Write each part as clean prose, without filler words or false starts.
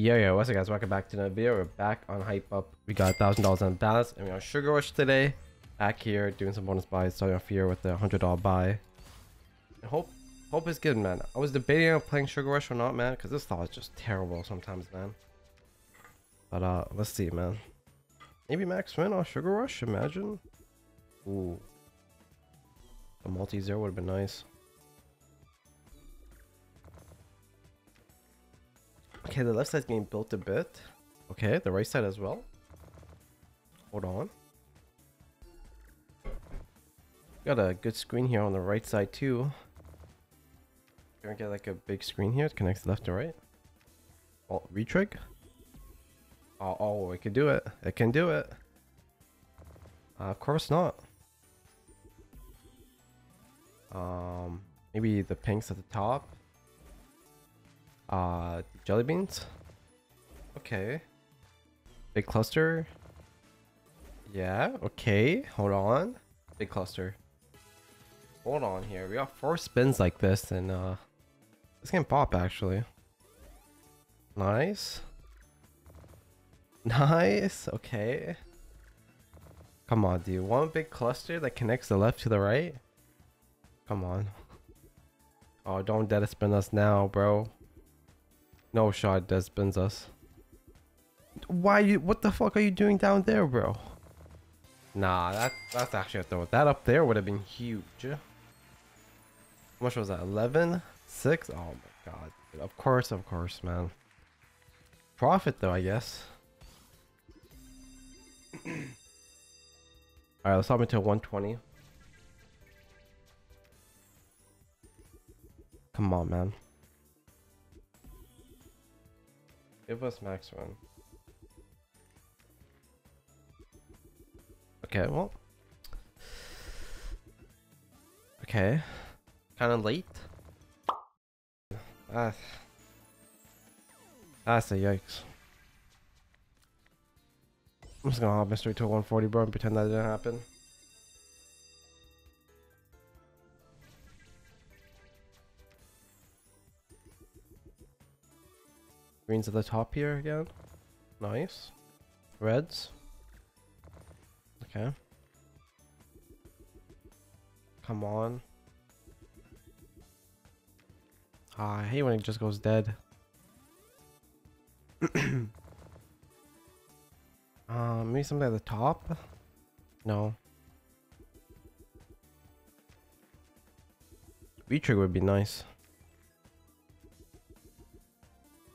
Yo, what's up guys, welcome back to another video. We're back on Hype Up. We got $1,000 on balance and we're on Sugar Rush today. Back here doing some bonus buys, starting off here with the $100 buy. Hope is good, man. I was debating on playing Sugar Rush or not, man, because this thought is just terrible sometimes, man. But let's see, man. Maybe max win on Sugar Rush, imagine. Ooh. A multi-zero would have been nice. Okay, the left side's getting built a bit. Okay, the right side as well. Hold on. Got a good screen here on the right side too. Gonna get like a big screen here. It connects left to right. Oh, retrig. Oh, it can do it. It can do it. Of course not. Maybe the pinks at the top. Jelly beans. Okay. Big cluster. Yeah, okay. Hold on. Big cluster. Hold on here. We got 4 spins like this and this can pop actually. Nice. Nice. Okay. Come on, dude. One big cluster that connects the left to the right. Come on. Oh, don't dead spin us now, bro. No shot dead spins us. Why you? What the fuck are you doing down there, bro? Nah, that's actually a throw. That up there would have been huge. How much was that? 11? 6? Oh my god. Dude. Of course, man. Profit though, I guess. Alright, let's hop into 120. Come on, man. Give us max win. Okay, well. Okay. Kind of late. That's a yikes. I'm just gonna hop mystery to 140, bro, and pretend that didn't happen. Greens at the top here again. Nice. Reds. Okay. Come on. I hate when it just goes dead. Maybe something at the top? No. V-trigger would be nice.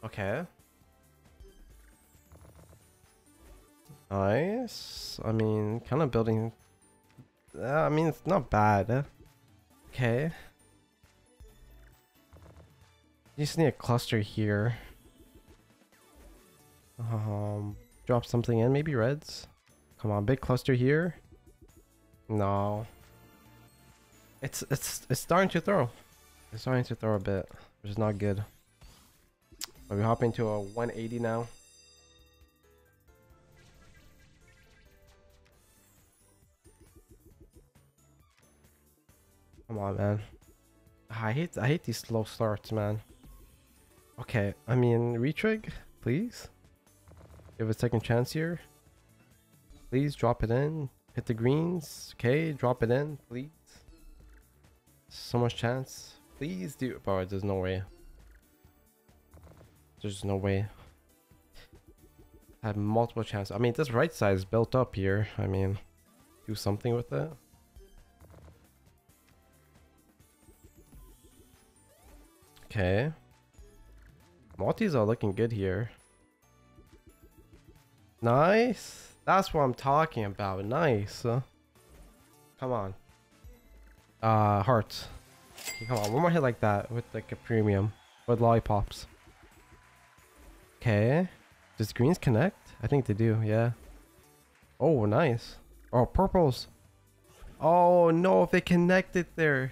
Okay. Nice. I mean, kind of building. I mean, it's not bad. Okay. You just need a cluster here. Drop something in, maybe reds. Come on, big cluster here. No. It's starting to throw. It's starting to throw a bit, which is not good. We hop into a 180 now. Come on, man. I hate these slow starts, man. Okay, I mean retrig, please. Give it a second chance here. Please drop it in. Hit the greens. Okay, drop it in, please. So much chance. Please do. Bro, there's no way. There's no way. I have multiple chances. I mean, this right side is built up here. I mean, do something with it. Okay. Multis are looking good here. Nice. That's what I'm talking about. Nice. Come on. Hearts. Okay, come on. One more hit like that with like a premium. With lollipops. Okay, does greens connect? I think they do, yeah. Oh, nice. Oh, purples. Oh no, if they connected there.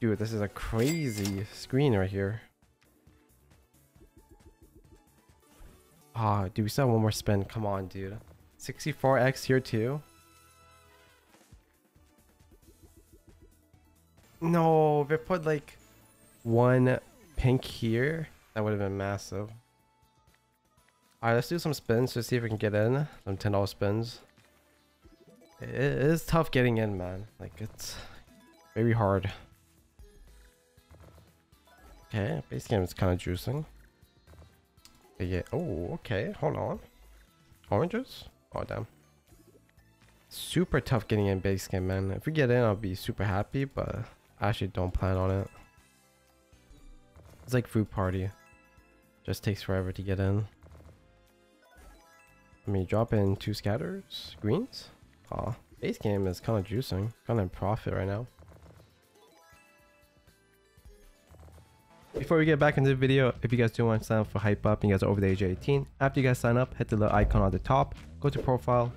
Dude, this is a crazy screen right here. Ah, dude, we still have one more spin. Come on, dude. 64x here too. No, if it put like one pink here, that would have been massive. Alright, let's do some spins to see if we can get in. Some $10 spins. It is tough getting in, man. Like, it's very hard. Okay, base game is kind of juicing. But yeah, oh, okay, hold on. Oranges? Oh, damn. Super tough getting in base game, man. If we get in, I'll be super happy, but I actually don't plan on it. It's like food party. Just takes forever to get in. I mean, drop in 2 scatters, greens. Oh, base game is kind of juicing, kind of in profit right now. Before we get back into the video, if you guys do want to sign up for Hype Up and you guys are over the age of 18, after you guys sign up, hit the little icon on the top, go to profile,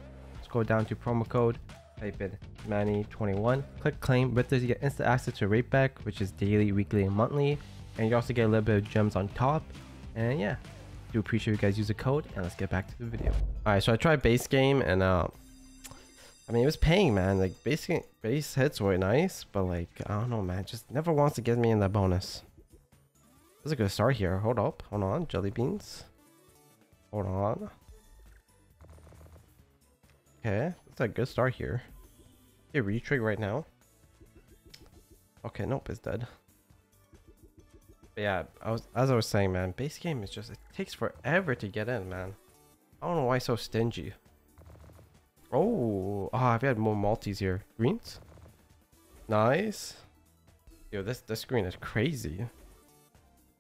scroll down to promo code, type in Manny21, click claim. With this, you get instant access to rate back, which is daily, weekly, and monthly, and you also get a little bit of gems on top. And yeah, do appreciate you guys use the code, and let's get back to the video. All right, so I tried base game, and I mean, it was paying, man. Like, base hits were nice, but like, I don't know, man. Just never wants to get me in that bonus. That's a good start here. Hold up, hold on, jelly beans. Hold on. Okay, that's a good start here. Get retrig right now. Okay, nope, it's dead. But yeah, as I was saying, man, base game is just, it takes forever to get in, man. I don't know why it's so stingy. Oh, I've had more multis here. Greens, nice. Yo, this green is crazy.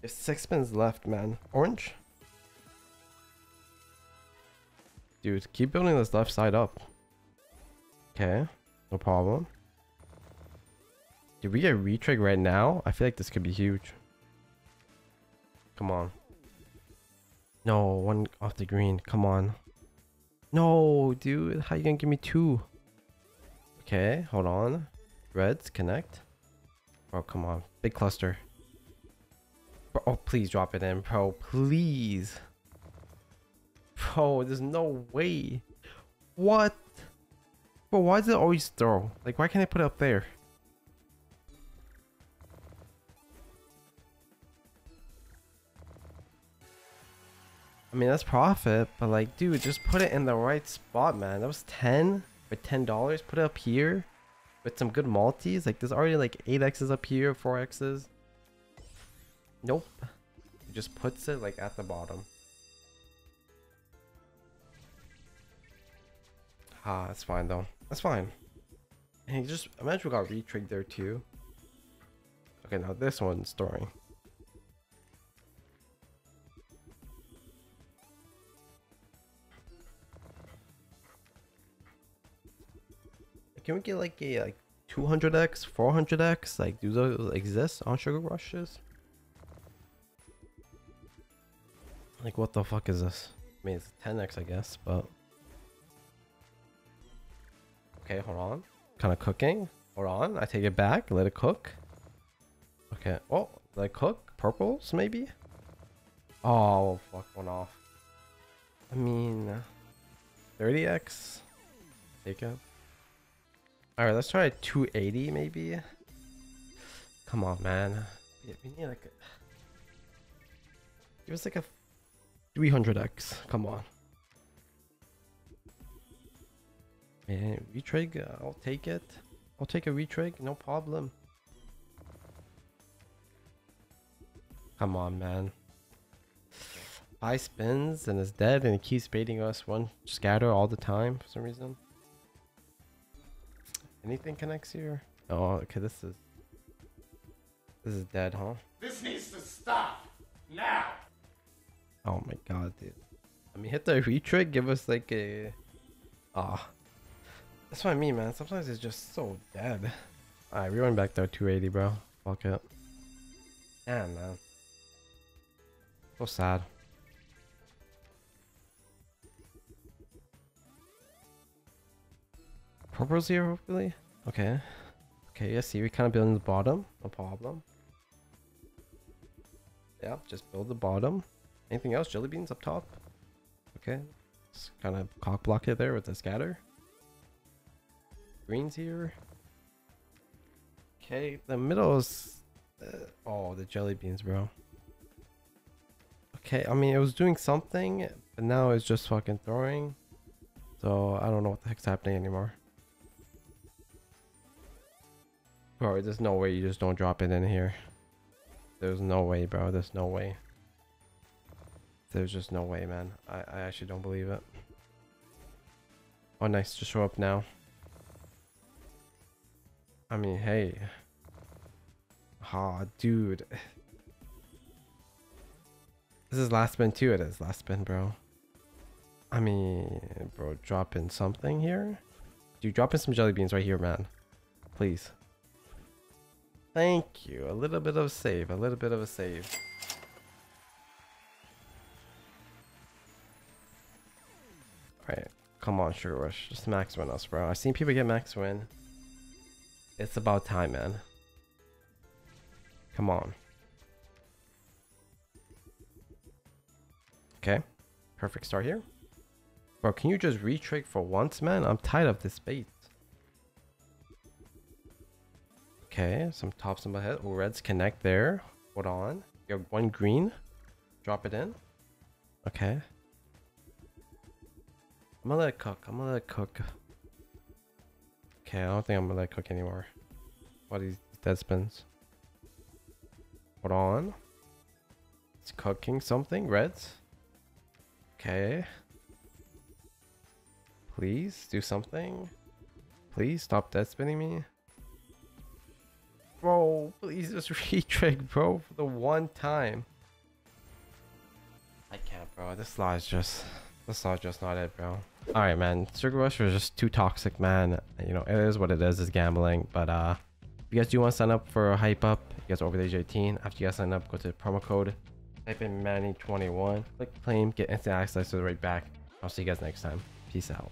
There's 6 spins left, man. Orange, dude, keep building this left side up. Okay, no problem. Did we get retrig right now? I feel like this could be huge. Come on. No, 1 off the green. Come on. No, dude. How you gonna give me 2? Okay, hold on. Reds, connect. Oh, come on. Big cluster. Bro, oh, please drop it in, bro. Please. Bro, there's no way. What? Bro, why does it always throw? Like, why can't I put it up there? I mean, that's profit, but like, dude, just put it in the right spot, man. That was 10 for $10. Put it up here with some good multis. Like, there's already like 8x's up here, 4x's. Nope. It just puts it like at the bottom. Ah, that's fine though. That's fine. And you just imagine we got retrigged there too. Okay, now this one's throwing. Can we get like a 200x, 400x? Like, do those exist on Sugar Rushes? Like, what the fuck is this? I mean, it's 10x, I guess, but okay, hold on. Kind of cooking. Hold on, I take it back. Let it cook. Okay. Oh, let it cook. Purples, maybe. Oh, fuck, one off. I mean, 30x. Take it. Alright, let's try 280 maybe. Come on, man. We need like a... Give us like a 300x. Come on. Man, retrig, I'll take it. I'll take a retrig, no problem. Come on, man. 5 spins and it's dead, and it keeps baiting us 1 scatter all the time for some reason. Anything connects here? Oh, okay, this is dead, huh? This needs to stop now. Oh my god, dude. I mean, hit the retrig, give us like a... Ah, that's what I mean, man. Sometimes it's just so dead. Alright, we run back there 280, bro. Fuck it. Damn, man. So sad. Purple's here, hopefully. Okay. Okay, yeah, see, we kind of building the bottom. No problem. Yeah, just build the bottom. Anything else? Jelly beans up top. Okay. Just kind of cock block it there with the scatter. Greens here. Okay, the middle is... oh, the jelly beans, bro. Okay, I mean, it was doing something, But now it's just fucking throwing. So I don't know what the heck's happening anymore. Bro, there's no way you just don't drop it in here. There's no way, bro. There's no way. There's just no way, man. I actually don't believe it. Oh, nice. Just show up now. I mean, hey. Aw, oh, dude. This is last spin too. It is last spin, bro. I mean, bro, drop in something here. Dude, drop in some jelly beans right here, man. Please. Thank you. A little bit of a save. A little bit of a save. Alright. Come on, Sugar Rush. Just max win us, bro. I've seen people get max win. It's about time, man. Come on. Okay. Perfect start here. Bro, can you just re-trick for once, man? I'm tired of this bait. Okay, some tops in my head. Oh, reds connect there. Hold on. You have one green. Drop it in. Okay. I'm gonna let it cook. I'm gonna let it cook. Okay, I don't think I'm gonna let it cook anymore. What are these dead spins? Hold on. It's cooking something. Reds. Okay. Please do something. Please stop dead spinning me. Bro, please just re-trick, bro, for the one time. I can't, bro. This law is just not it, bro. All right, man. Sugar Rush was just too toxic, man. You know, it is what it is. It's gambling. But if you guys do want to sign up for a Hype Up, you guys are over the age of 18. After you guys sign up, go to the promo code. Type in Manny21. Click claim. Get instant access to the right back. I'll see you guys next time. Peace out.